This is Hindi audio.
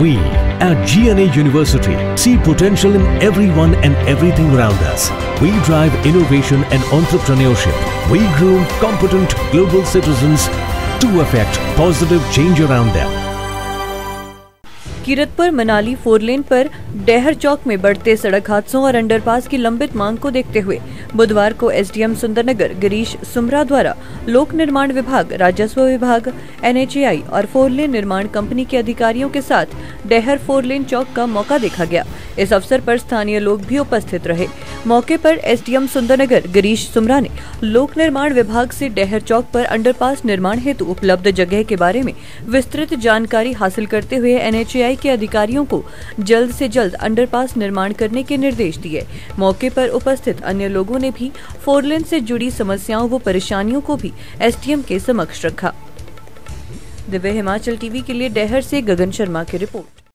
We at GNA University see potential in everyone and everything around us. We drive innovation and entrepreneurship. We groom competent global citizens to affect positive change around them. Kiratpur Manali four lane पर डहर चौक में बढ़ते सड़क हादसों और अंडरपास की लंबित मांग को देखते हुए बुधवार को एसडीएम सुंदरनगर गिरीश सुमरा द्वारा लोक निर्माण विभाग, राजस्व विभाग, एनएचएआई और फोरलेन निर्माण कंपनी के अधिकारियों के साथ डहर फोरलेन चौक का मौका देखा गया। इस अवसर पर स्थानीय लोग भी उपस्थित रहे। मौके पर एसडीएम सुंदरनगर गिरीश सुमरा ने लोक निर्माण विभाग से डहर चौक पर अंडरपास निर्माण हेतु उपलब्ध जगह के बारे में विस्तृत जानकारी हासिल करते हुए एनएचएआई के अधिकारियों को जल्द से जल्द अंडरपास निर्माण करने के निर्देश दिए। मौके पर उपस्थित अन्य लोगों ने भी फोरलेन से जुड़ी समस्याओं व परेशानियों को भी एसडीएम के समक्ष रखा। दिव्य हिमाचल टीवी के लिए डहर से गगन शर्मा की रिपोर्ट।